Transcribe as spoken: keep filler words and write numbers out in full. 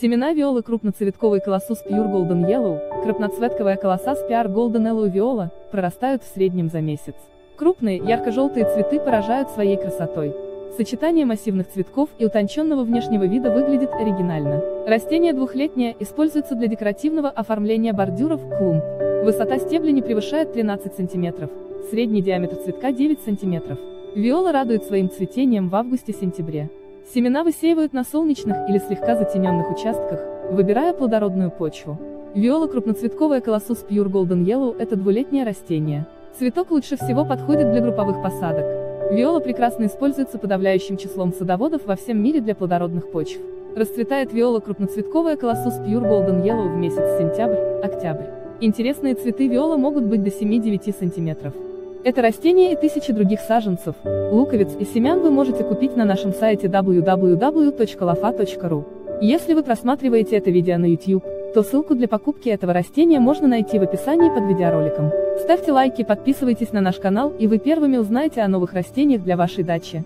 Семена виолы крупноцветковой Колоссус Пьюр Голден Еллоу, крупноцветковая Колоссус Пьюр Голден Еллоу виола, прорастают в среднем за месяц. Крупные, ярко-желтые цветы поражают своей красотой. Сочетание массивных цветков и утонченного внешнего вида выглядит оригинально. Растение двухлетнее, используется для декоративного оформления бордюров, клумб. Высота стебля не превышает тринадцать сантиметров, средний диаметр цветка девять сантиметров. Виола радует своим цветением в августе-сентябре. Семена высеивают на солнечных или слегка затененных участках, выбирая плодородную почву. Виола крупноцветковая Колоссус Пьюр Голден Еллоу – это двулетнее растение. Цветок лучше всего подходит для групповых посадок. Виола прекрасно используется подавляющим числом садоводов во всем мире для плодородных почв. Расцветает виола крупноцветковая Колоссус Пьюр Голден Еллоу в месяц сентябрь-октябрь. Интересные цветы виола могут быть до семи-девяти сантиметров. Это растение и тысячи других саженцев, луковиц и семян вы можете купить на нашем сайте дабл ю дабл ю дабл ю точка лафа точка ру. Если вы просматриваете это видео на YouTube, то ссылку для покупки этого растения можно найти в описании под видеороликом. Ставьте лайки, подписывайтесь на наш канал, и вы первыми узнаете о новых растениях для вашей дачи.